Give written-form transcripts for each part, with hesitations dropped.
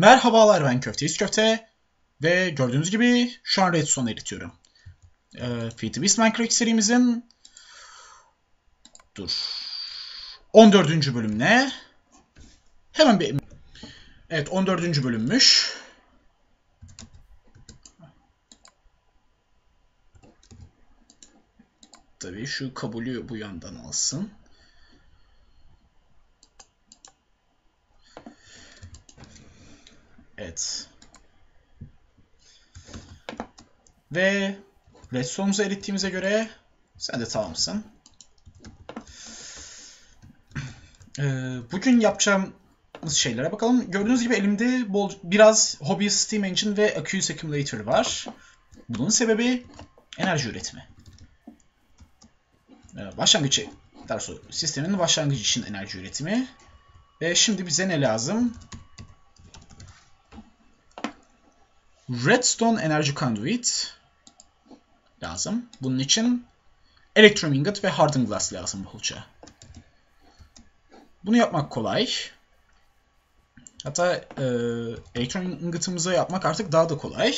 Merhabalar, ben Köfteyiz Köfte ve gördüğünüz gibi şu an Redstone'u eritiyorum. FTB Mindcrack serimizin 14. bölümüne hemen bir... Evet, 14. bölümmüş. Tabii şu kabulü bu yandan alsın. Evet. Ve Redstone'umuzu erittiğimize göre sen de tamamsın. Bugün yapacağımız şeylere bakalım. Gördüğünüz gibi elimde biraz Hobby Steam Engine ve EU Accumulator var. Bunun sebebi enerji üretimi. Sistemin başlangıcı için enerji üretimi. Ve şimdi bize ne lazım? Redstone Energy Conduit lazım. Bunun için Electrum Ingot ve Hardened Glass lazım bolca. Bunu yapmak kolay. Hatta Electrum Ingot'ımızı yapmak artık daha da kolay.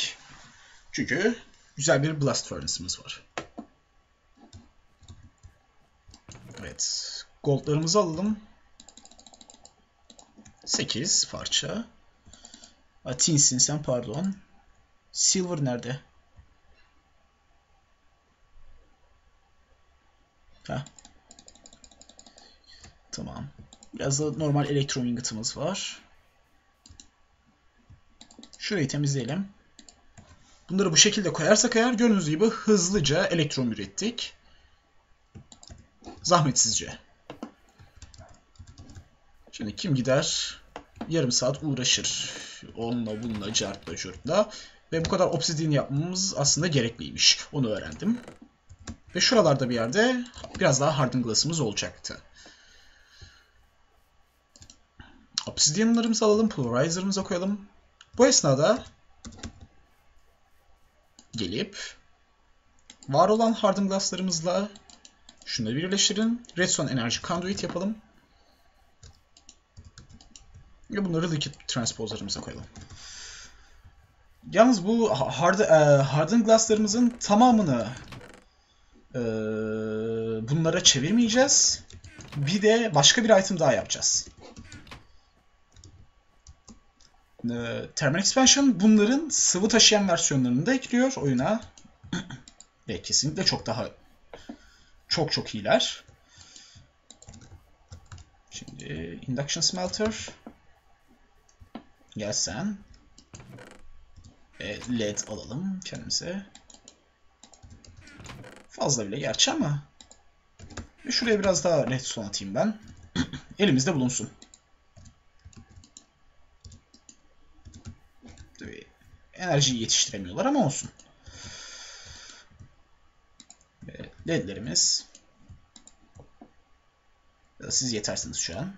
Çünkü güzel bir Blast Furnace'ımız var. Evet. Goldlarımızı alalım. 8 parça. Tinsin sen, pardon. Silver nerede? Ha. Tamam. Biraz da normal elektron ingot'ımız var. Şurayı temizleyelim. Bunları bu şekilde koyarsak eğer gördüğünüz gibi hızlıca elektron ürettik. Zahmetsizce. Şimdi kim gider? Yarım saat uğraşır. Onunla, bununla, cartla, şurtla. Ve bu kadar obsidian yapmamız aslında gerekliymiş. Onu öğrendim. Ve şuralarda bir yerde biraz daha hardened glass'ımız olacaktı. Obsidian'larımızı alalım. Pulverizer'ımıza koyalım. Bu esnada gelip var olan hardened glass'larımızla şunları birleştirin. Redstone Energy Conduit yapalım. Ve bunları liquid transposer'ımıza koyalım. Yalnız bu hardened glass'larımızın tamamını bunlara çevirmeyeceğiz. Bir de başka bir item daha yapacağız. Thermal Expansion bunların sıvı taşıyan versiyonlarını da ekliyor oyuna. Ve kesinlikle çok iyiler. Şimdi Induction Smelter. Gel sen. LED alalım kendimize. Fazla bile gerçi ama. Ve şuraya biraz daha redstone atayım ben. Elimizde bulunsun. Tabii enerjiyi yetiştiremiyorlar ama olsun. LED'lerimiz. Siz yetersiniz şu an.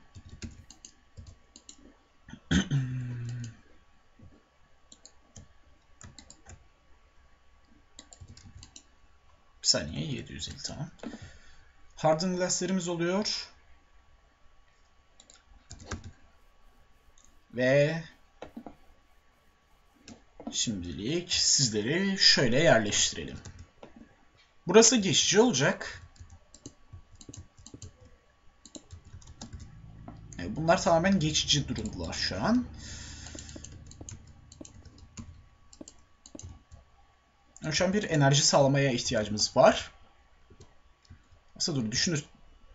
Bir saniye, 750, tamam. Hardened glass'lerimiz oluyor. Ve şimdilik sizleri şöyle yerleştirelim. Burası geçici olacak. Bunlar tamamen geçici durumdalar şu an. Şu an bir enerji sağlamaya ihtiyacımız var. Aslında düşündüm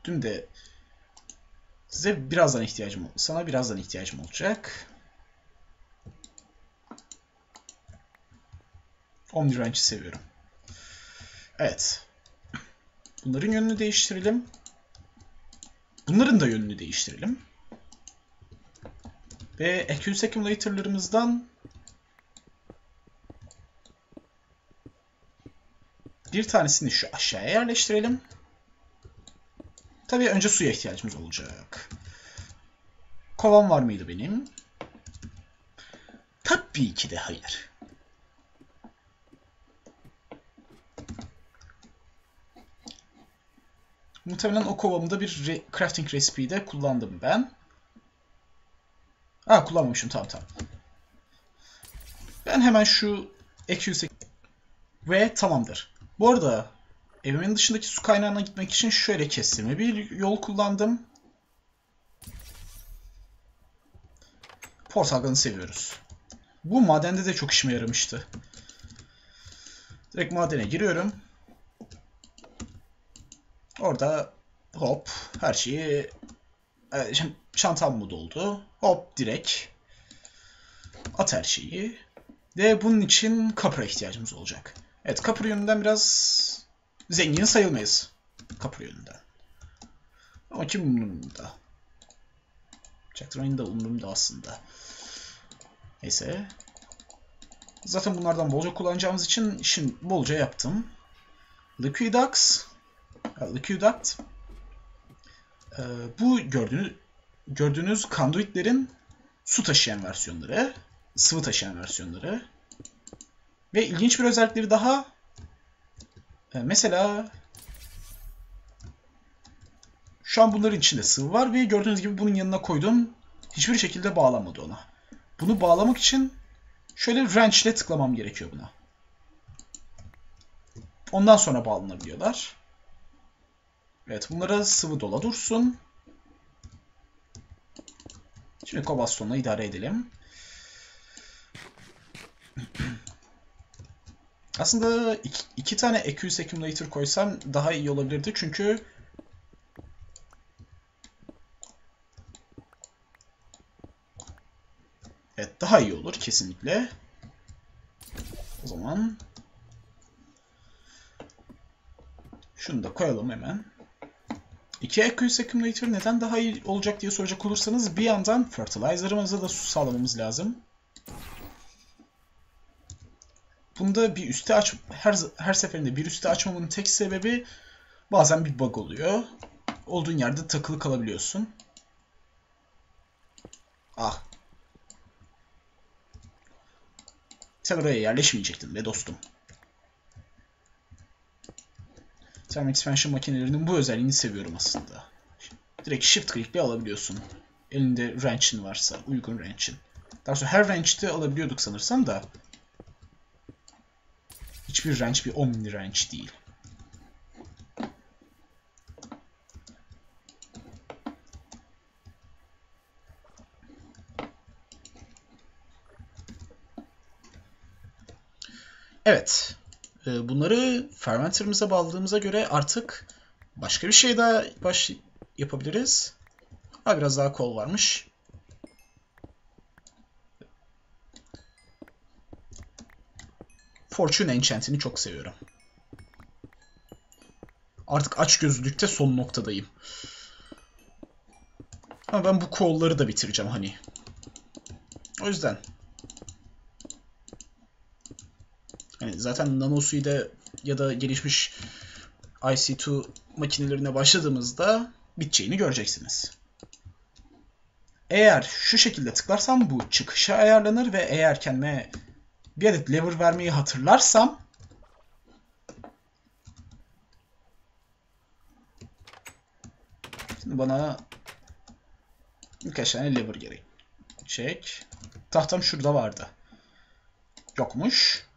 de size birazdan ihtiyacım oldu. Sana birazdan ihtiyacım olacak. Omnirange'i seviyorum. Evet. Bunların yönünü değiştirelim. Bunların da yönünü değiştirelim. Ve EU Accumulator'larımızdan bir tanesini şu aşağıya yerleştirelim. Tabii önce suya ihtiyacımız olacak. Kovan var mıydı benim? Tabii ki de hayır. Muhtemelen o kovamda bir crafting recipe'de kullandım ben. Kullanmamışım, tamam. Ben hemen şu -8 ve tamamdır. Bu arada evimin dışındaki su kaynağına gitmek için şöyle kestirme bir yol kullandım. Portakalını seviyoruz. Bu madende de çok işime yaramıştı. Direkt madene giriyorum. Orada hop her şeyi çantam mı doldu? Hop direkt at her şeyi. Ve bunun için kapıra ihtiyacımız olacak. Evet, kapır yönünden biraz zengin sayılmayız. Kapır yönünden. Ama kim umurumda? Çaktırmayın da umurumda aslında. Neyse. Zaten bunlardan bolca kullanacağımız için şimdi bolca yaptım. LiquiDuct. Bu gördüğünüz conduitlerin su taşıyan versiyonları, sıvı taşıyan versiyonları. Ve ilginç bir özellikleri daha. Mesela şu an bunların içinde sıvı var ve gördüğünüz gibi bunun yanına koydum. Hiçbir şekilde bağlanmadı ona. Bunu bağlamak için şöyle wrench ile tıklamam gerekiyor buna. Ondan sonra bağlanabiliyorlar. Evet, bunlara sıvı dola dursun. Şimdi kobastonla idare edelim. Aslında iki tane EU Accumulator koysam daha iyi olabilirdi çünkü evet, daha iyi olur kesinlikle. O zaman şunu da koyalım hemen. İki EU Accumulator neden daha iyi olacak diye soracak olursanız, bir yandan fertilizer'ımıza da su sağlamamız lazım. Bunda bir üste her seferinde bir üste açmamın tek sebebi bazen bir bug oluyor. Olduğun yerde takılı kalabiliyorsun. Ah. Sen oraya yerleşmeyecektin be dostum. Thermal Expansion makinelerinin bu özelliğini seviyorum aslında. Direkt shift click ile alabiliyorsun. Elinde wrench'in varsa, uygun wrench'in. Daha sonra her wrench'te alabiliyorduk sanırsam da. Hiçbir wrench bir omni wrench değil. Evet. Bunları fermenter'ımıza bağladığımıza göre artık başka bir şey daha yapabiliriz. Ha, biraz daha kol varmış. Fortune Enchant'ini çok seviyorum. Artık açgözlülükte son noktadayım. Ama ben bu kolları da bitireceğim hani. O yüzden. Yani zaten nanosu'yu ya da gelişmiş IC2 makinelerine başladığımızda biteceğini göreceksiniz. Eğer şu şekilde tıklarsam bu çıkışa ayarlanır ve eğer kendime bir adet lever vermeyi hatırlarsam şimdi bana birkaç tane lever gerek. Çek. Tahtam şurada vardı. Yokmuş.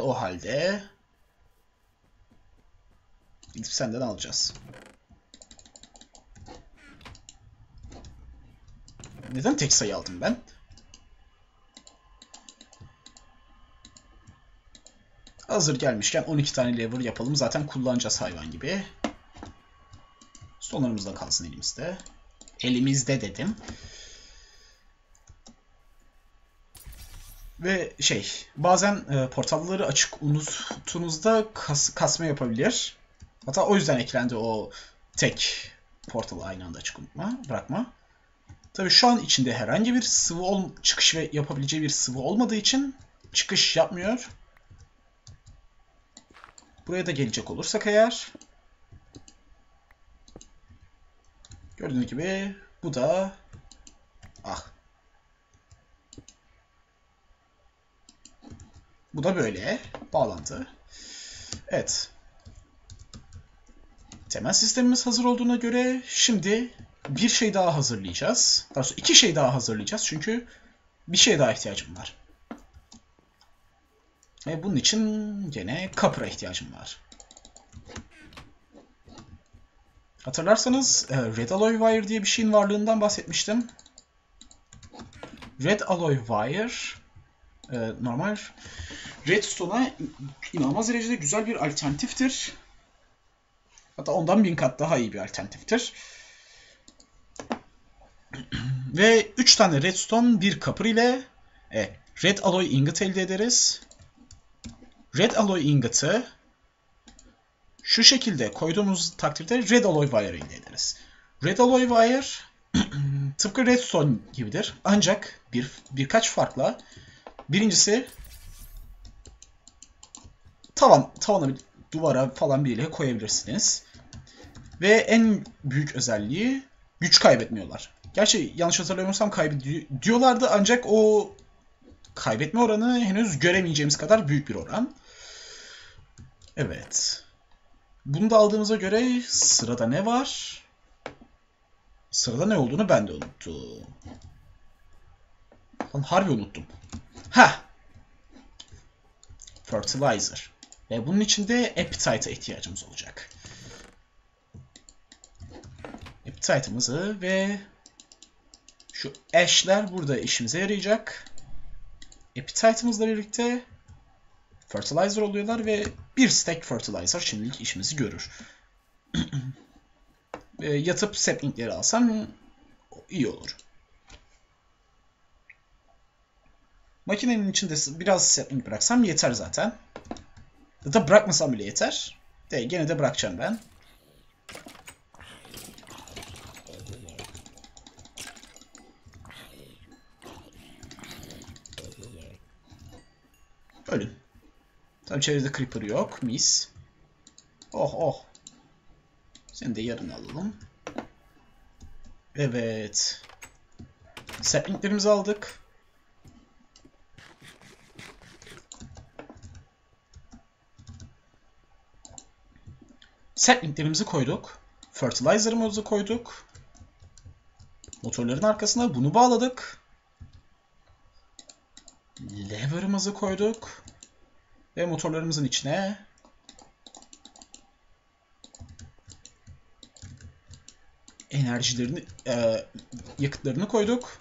O halde gidip senden alacağız. Neden tek sayı aldım ben? Hazır gelmişken 12 tane lever yapalım. Zaten kullanacağız hayvan gibi. Sonlarımızda kalsın elimizde. Elimizde dedim. Ve bazen portalları açık unuttuğunuzda kasma yapabilir. Hatta o yüzden eklendi o tek portalı aynı anda açık bırakma. Tabii şu an içinde herhangi bir sıvı çıkış ve yapabileceği bir sıvı olmadığı için çıkış yapmıyor. Buraya da gelecek olursak eğer gördüğünüz gibi bu da bu da böyle bağlantı. Evet. Temel sistemimiz hazır olduğuna göre şimdi bir şey daha hazırlayacağız. Daha sonra iki şey daha hazırlayacağız çünkü bir şeye daha ihtiyacım var. Ve bunun için gene copper'a ihtiyacım var. Hatırlarsanız Red Alloy Wire diye bir şeyin varlığından bahsetmiştim. Red Alloy Wire normal Redstone'a inanılmaz derecede güzel bir alternatiftir. Hatta ondan 1000 kat daha iyi bir alternatiftir. Ve 3 tane Redstone, bir copper ile Red Alloy Ingot elde ederiz. Red Alloy Ingot'ı şu şekilde koyduğumuz takdirde Red Alloy Wire elde ederiz. Red Alloy Wire tıpkı Redstone gibidir. Ancak birkaç farkla. Birincisi tavana, duvara falan biriyle koyabilirsiniz. Ve en büyük özelliği güç kaybetmiyorlar. Gerçi yanlış hatırlamıyorsam kaybediyorlardı ancak o kaybetme oranı henüz göremeyeceğimiz kadar büyük bir oran. Evet. Bunu da aldığımıza göre sırada ne var? Sırada ne olduğunu ben de unuttum. Lan harbi unuttum. Ha. Fertilizer. Ve bunun için de Appetite'a ihtiyacımız olacak. Appetite'ımızı ve şu Ash'ler burada işimize yarayacak. Appetite'ımızla birlikte Fertilizer oluyorlar ve bir stack Fertilizer şimdilik işimizi görür. Yatıp saplingleri alsam iyi olur. Makinenin içinde biraz sapling bıraksam yeter zaten. Ya da bırakmasam bile yeter. Gene de bırakacağım ben. Ölün. Tabii çevrede creeper yok. Mis. Oh oh. Seni de yarın alalım. Evet. Saplinglerimizi aldık. Saplinglerimizi koyduk. Fertilizer'ımızı koyduk. Motorların arkasına bunu bağladık. Lever'ımızı koyduk. Ve motorlarımızın içine enerjilerini, yakıtlarını koyduk.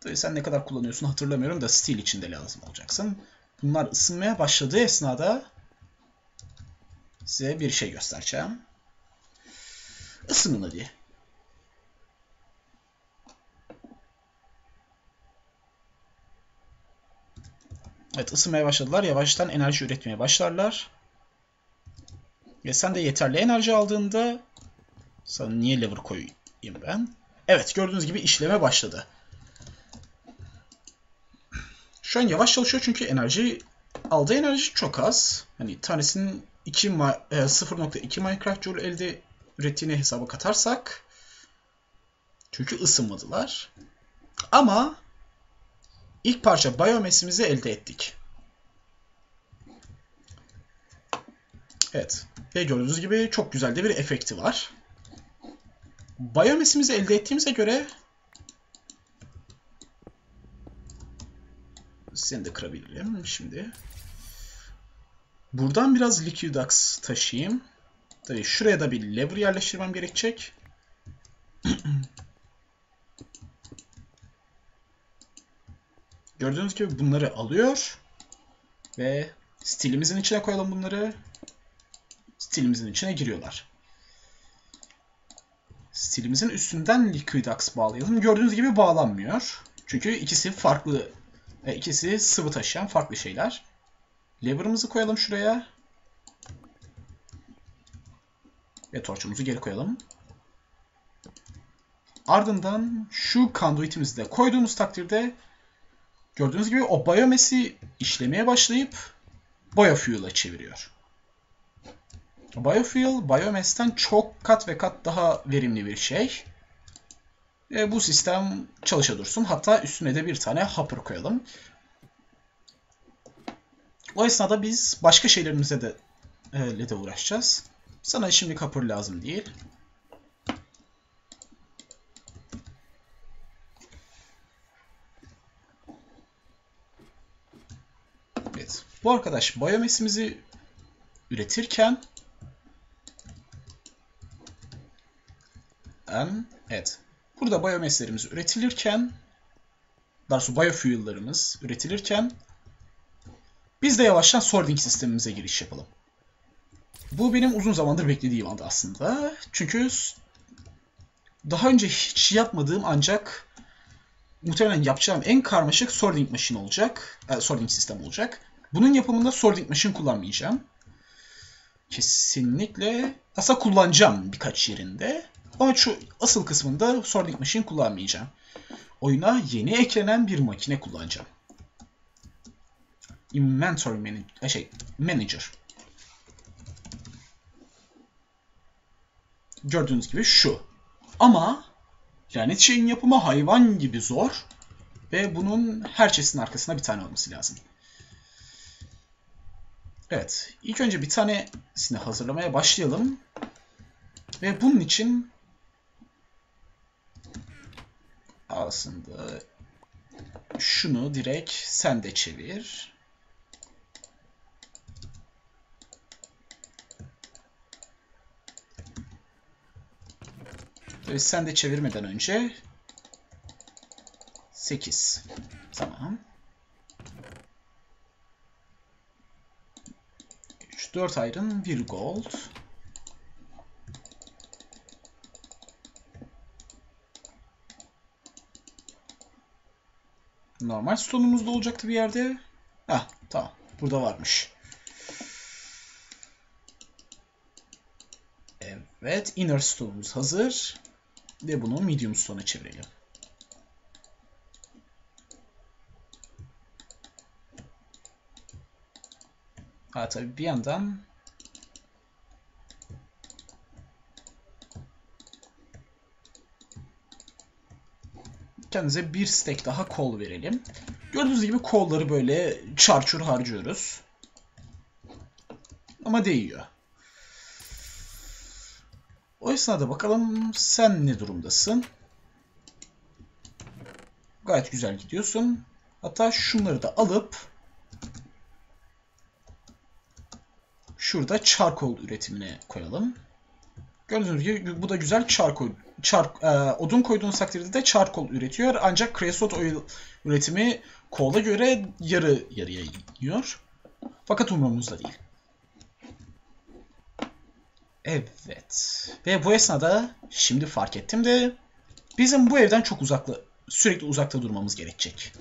Tabii sen ne kadar kullanıyorsun hatırlamıyorum da steel içinde lazım olacaksın. Bunlar ısınmaya başladığı esnada size bir şey göstereceğim. Isının diye. Evet, ısınmaya başladılar. Yavaştan enerji üretmeye başlarlar. Ve sen de yeterli enerji aldığında sana niye lever koyayım ben? Evet, gördüğünüz gibi işleme başladı. Şu an yavaş çalışıyor çünkü enerji aldığı enerji çok az. Hani tanesinin 0.2 Minecraft Joule elde ürettiğini hesaba katarsak çünkü ısınmadılar. Ama ilk parça Biomass'imizi elde ettik. Evet. Ve gördüğünüz gibi çok güzel de bir efekti var. Biomass'imizi elde ettiğimize göre seni de kırabilirim şimdi. Buradan biraz LiquiDuct taşıyayım. Tabii şuraya da bir lever yerleştirmem gerekecek. Gördüğünüz gibi bunları alıyor. Ve stilimizin içine koyalım bunları. Stilimizin içine giriyorlar. Stilimizin üstünden LiquiDuct bağlayalım. Gördüğünüz gibi bağlanmıyor. Çünkü ikisi farklı. İkisi sıvı taşıyan farklı şeyler. Lever'ımızı koyalım şuraya. Ve torçumuzu geri koyalım. Ardından şu conduit'imizi de koyduğumuz takdirde gördüğünüz gibi o Biomass'i işlemeye başlayıp Biofuel'a çeviriyor. Biofuel, Biomass'ten çok kat ve kat daha verimli bir şey. Ve bu sistem çalışa dursun. Hatta üstüne de bir tane hopper koyalım. O esnada biz başka şeylerimize de uğraşacağız. Sana şimdi hopper lazım değil. Bu arkadaş Biomass'imizi üretirken evet. Burada Biomass'lerimiz üretilirken, daha sonra Biofuel'larımız üretilirken biz de yavaştan sorting sistemimize giriş yapalım. Bu benim uzun zamandır beklediğim anda aslında. Çünkü daha önce hiç yapmadığım ancak muhtemelen yapacağım en karmaşık sorting machine olacak. Sorting sistem olacak. Bunun yapımında sorting machine kullanmayacağım. Kesinlikle aslında kullanacağım birkaç yerinde. Ama şu asıl kısmında sorting machine kullanmayacağım. Oyuna yeni eklenen bir makine kullanacağım. Inventory Manager. Gördüğünüz gibi şu. Ama yani şeyin yapımı hayvan gibi zor. Ve bunun her çeşidinin arkasına bir tane olması lazım. Evet. İlk önce bir tanesini hazırlamaya başlayalım. Ve bunun için aslında şunu direkt sen de çevir. Tabii sen de çevirmeden önce 8. Tamam. 3, 4 iron, 1 gold. Normal stone'umuz da olacaktı bir yerde. Hah, tamam. Burada varmış. Evet, inner stone'umuz hazır. Ve bunu medium stone'a çevirelim. Ha tabii bir yandan kendimize bir stack daha kol verelim. Gördüğünüz gibi kolları böyle çarçur harcıyoruz. Ama değiyor. O esnada bakalım sen ne durumdasın? Gayet güzel gidiyorsun. Hatta şunları da alıp şurada charcoal üretimine koyalım. Gördüğünüz gibi bu da güzel charcoal. Odun koyduğunuz takdirde de charcoal üretiyor. Ancak creosote oil üretimi coal'a göre yarı yarıya iniyor. Fakat umurumuzda değil. Evet. Ve bu esnada şimdi fark ettim de bizim bu evden çok uzakta, sürekli uzakta durmamız gerekecek.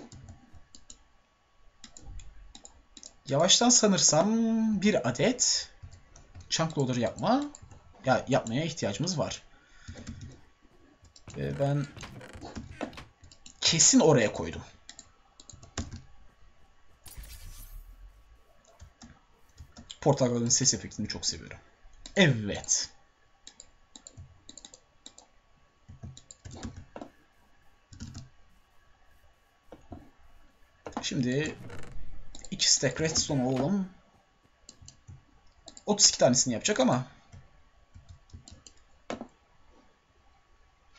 Yavaştan sanırsam bir adet chunk loader yapmaya ihtiyacımız var. Ve ben kesin oraya koydum. Portakalın ses efektini çok seviyorum. Evet. Şimdi 2 stack redstone alalım. 32 tanesini yapacak ama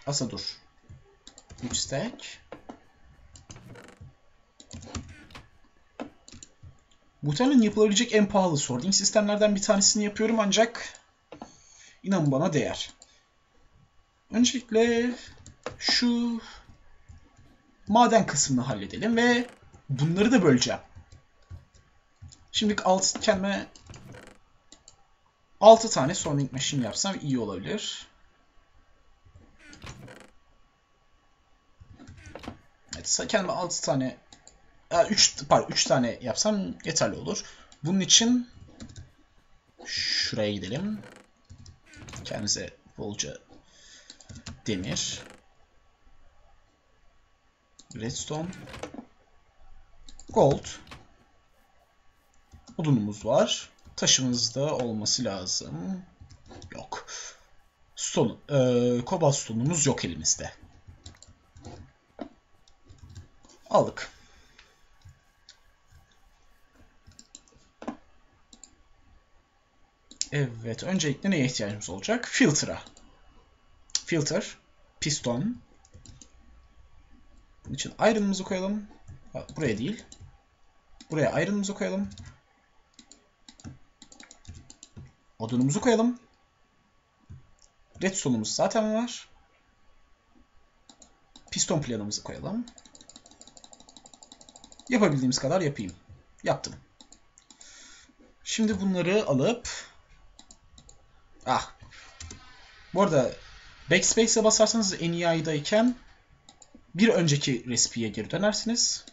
asa dur. 3 stack. Muhtemelen yapılabilecek en pahalı sorting sistemlerden bir tanesini yapıyorum ancak İnan bana değer. Öncelikle şu maden kısmını halledelim ve bunları da böleceğim. Şimdi alt kendime 6 tane sorting machine yapsam iyi olabilir. Evet, kendime 6 tane 3 tane yapsam yeterli olur. Bunun için şuraya gidelim. Kendinize bolca demir, redstone, gold, odunumuz var. Taşımız da olması lazım. Yok. Kobalt stone'umuz yok elimizde. Aldık. Evet, öncelikle neye ihtiyacımız olacak? Filter'a. Filter, piston. Bunun için iron'ımızı koyalım. Buraya değil. Buraya iron'ımızı koyalım. Odunumuzu koyalım. Redstone'umuz zaten var. Piston planımızı koyalım. Yapabildiğimiz kadar yapayım. Yaptım. Şimdi bunları alıp... Ah! Bu arada Backspace'e basarsanız NEI'dayken bir önceki recipe'ye geri dönersiniz.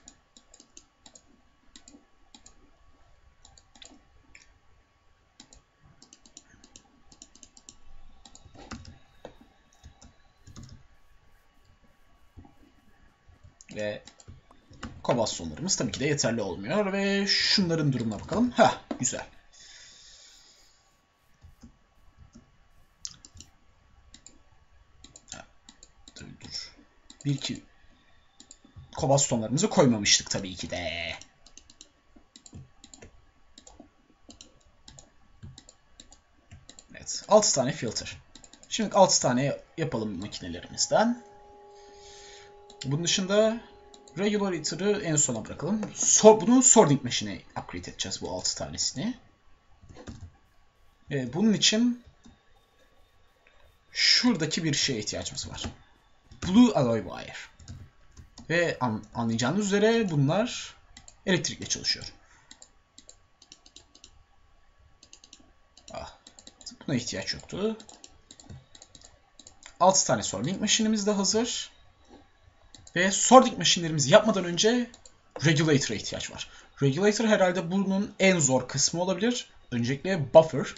Ve kobalt sonlarımız tabii ki de yeterli olmuyor. Ve şunların durumuna bakalım. Hah, güzel. Dur. 1-2 kobalt sonlarımızı koymamıştık tabii ki de. Evet. 6 tane filter. Şimdi 6 tane yapalım makinelerimizden. Bunun dışında Regulator'ı en sona bırakalım. Bunu Sorting Machine'e upgrade edeceğiz bu 6 tanesini. Bunun için şuradaki bir şeye ihtiyacımız var. Blue Alloy Wire. Ve anlayacağınız üzere bunlar elektrikle çalışıyor. Ah, buna ihtiyaç yoktu. 6 tane Sorting Machine'imiz de hazır. Ve Sorting Machine'lerimizi yapmadan önce Regulator'a ihtiyaç var. Regulator herhalde bunun en zor kısmı olabilir. Öncelikle Buffer.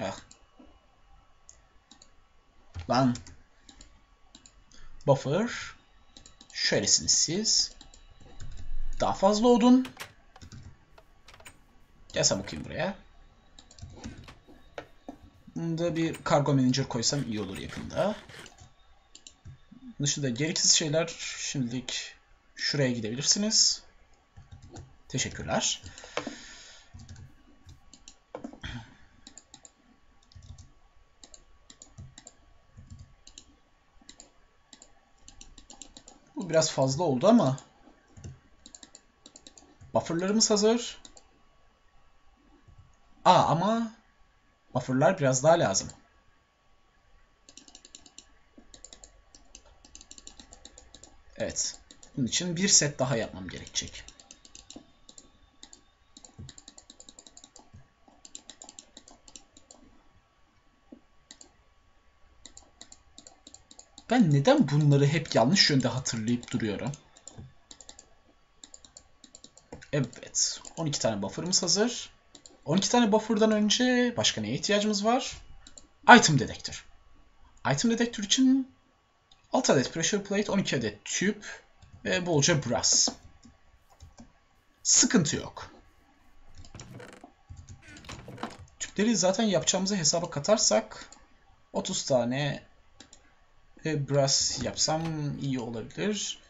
Ah. Lan. Buffer. Şöylesiniz siz. Daha fazla odun. Gelsem okuyayım buraya. Bunu da bir kargo manager koysam iyi olur yakında. Bunun dışında gereksiz şeyler şimdilik şuraya gidebilirsiniz. Teşekkürler. Bu biraz fazla oldu ama bufferlarımız hazır. Ama bufferlar biraz daha lazım. Evet. Bunun için bir set daha yapmam gerekecek. Ben neden bunları hep yanlış yönde hatırlayıp duruyorum? Evet. 12 tane bufferımız hazır. 12 tane buffer'dan önce başka neye ihtiyacımız var? Item Detector. Item Detector için 6 adet Pressure Plate, 12 adet tüp ve bolca brass. Sıkıntı yok. Tüpleri zaten yapacağımızı hesaba katarsak 30 tane brass yapsam iyi olabilir.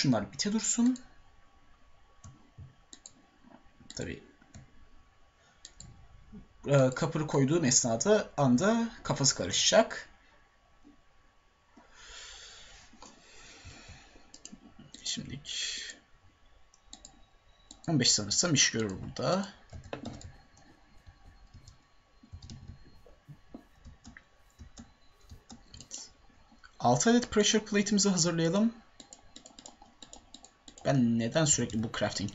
Şunlar bite dursun. Tabii. Kapırı koyduğum esnada kafası karışacak. Şimdilik 15 sanırsam iş görür burada. Evet. 6 adet pressure plate'imizi hazırlayalım. Ben neden sürekli bu crafting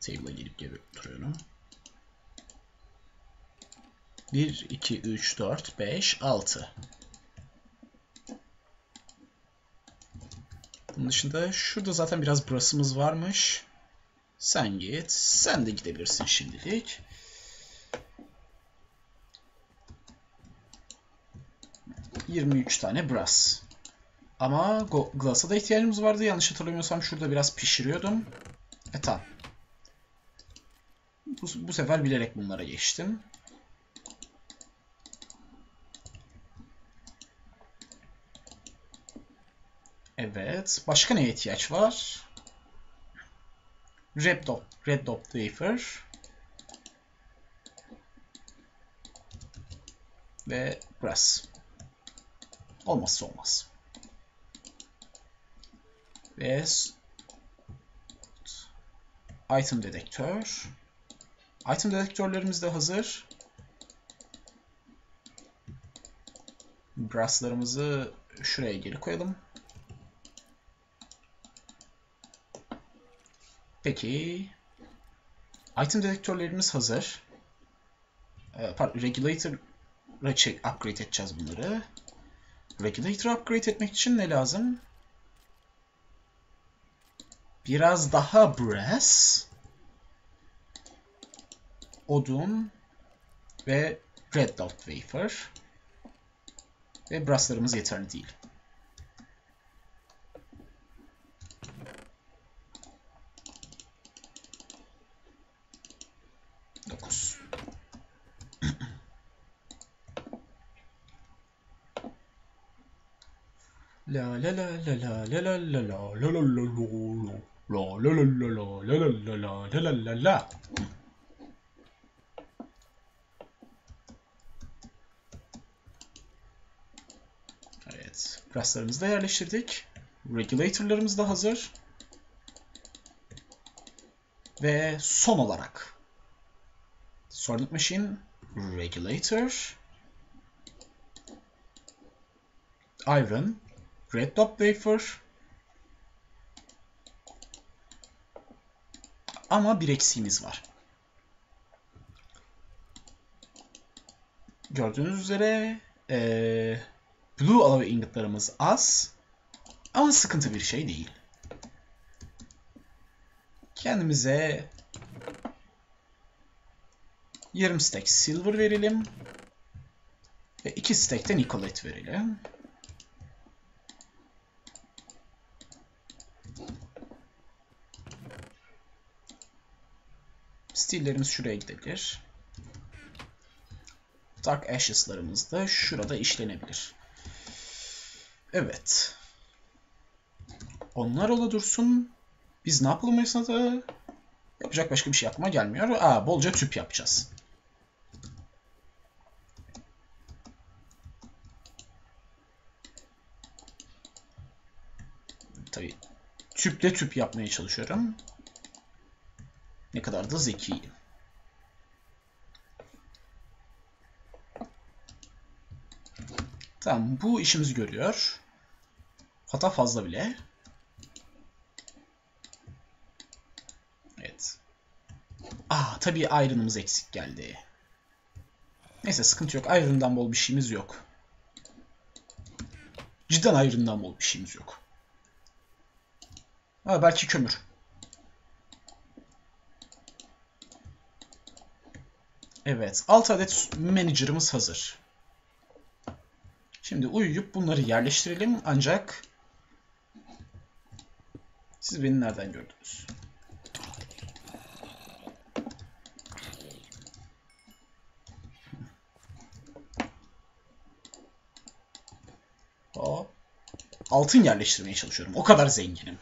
table'a gelip geri duruyorum? 1, 2, 3, 4, 5, 6. Bunun dışında şurada zaten biraz burasımız varmış. Sen git. Sen de gidebilirsin şimdilik. ...23 tane brass. Ama glass'a da ihtiyacımız vardı. Yanlış hatırlamıyorsam şurada biraz pişiriyordum. Tamam. Bu sefer bilerek bunlara geçtim. Evet. Başka neye ihtiyaç var? Red dot wafer. ve brass. Olmazsa olmaz. Ve item detektör. Item detektörlerimiz de hazır. Brasslarımızı şuraya geri koyalım. Peki. Item detektörlerimiz hazır. Regulator'a upgrade edeceğiz bunları. Regulator'a upgrade etmek için ne lazım? Biraz daha brass, odun ve red dot wafer ve brasslarımız yeterli değil. La la la la la la la la la la la la la la la la. Evet, brasslarımızı da yerleştirdik. Regulatorlarımız da hazır. Ve son olarak Sorting Machine, Regulator, Iron, Red Top Wafer. Ama bir eksiğimiz var. Gördüğünüz üzere Blue Alloy Ingot'larımız az. Ama sıkıntı bir şey değil. Kendimize yarım stack silver verelim. Ve 2 stack'ten nicolite verelim. Stillerimiz şuraya gidebilir. Dark Ashes'larımız da şurada işlenebilir. Evet. Onlar ola dursun. Biz ne yapalım esnada? Yapacak başka bir şey aklıma gelmiyor. Bolca tüp yapacağız. Tabii tüple tüp yapmaya çalışıyorum. Ne kadar da zekiyim. Tamam, bu işimizi görüyor. Hatta fazla bile. Evet. Tabii iron'ımız eksik geldi. Neyse, sıkıntı yok. Iron'dan bol bir şeyimiz yok. Cidden iron'dan bol bir şeyimiz yok. Belki kömür. Evet, 6 adet manager'ımız hazır. Şimdi uyuyup bunları yerleştirelim, ancak siz beni nereden gördünüz? Altın yerleştirmeye çalışıyorum. O kadar zenginim.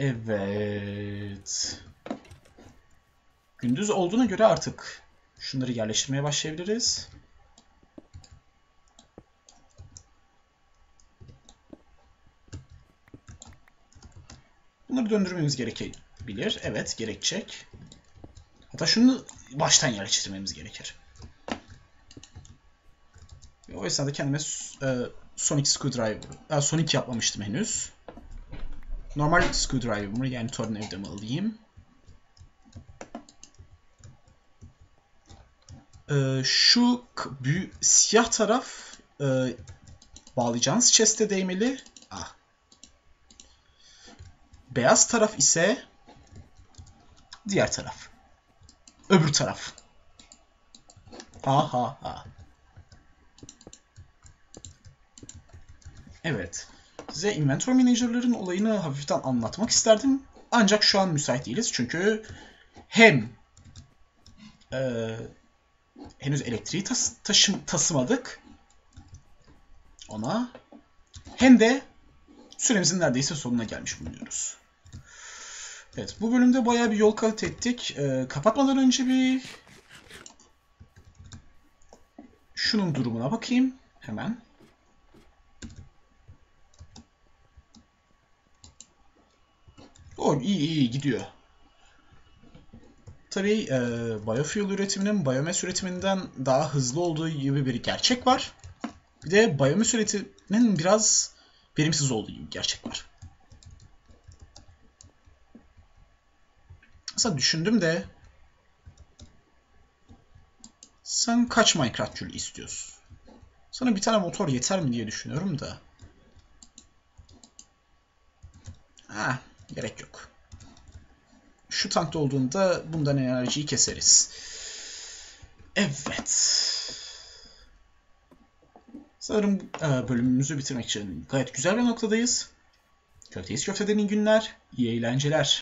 Evet. Gündüz olduğuna göre artık şunları yerleştirmeye başlayabiliriz. Bunları döndürmemiz gerekebilir. Evet, gerekecek. Hatta şunu baştan yerleştirmemiz gerekir. O esnada kendime Sonic Screwdriver, Sonic yapmamıştım henüz. Normal screwdriver'ımı, yani tornavidamı alayım. Şu siyah taraf bağlayacağınız chest'e değmeli. Beyaz taraf ise diğer taraf. Öbür taraf. Evet. Size Inventory Manager'ların olayını hafiften anlatmak isterdim. Ancak şu an müsait değiliz. Çünkü hem henüz elektriği tasımadık ona, hem de süremizin neredeyse sonuna gelmiş bulunuyoruz. Evet, bu bölümde bayağı bir yol kat ettik. Kapatmadan önce bir şunun durumuna bakayım hemen. O iyi gidiyor. Tabii biofuel üretiminin biomass üretiminden daha hızlı olduğu gibi bir gerçek var. Bir de biomass üretiminin biraz verimsiz olduğu gibi bir gerçek var. Aslında düşündüm de sen kaç Minecraft türü istiyorsun? Sana bir tane motor yeter mi diye düşünüyorum da. Ha, gerek yok. Şu tankta olduğunda bundan enerjiyi keseriz. Evet. Sanırım bölümümüzü bitirmek için gayet güzel bir noktadayız. Köfteyiz Köfte'den iyi günler, iyi eğlenceler.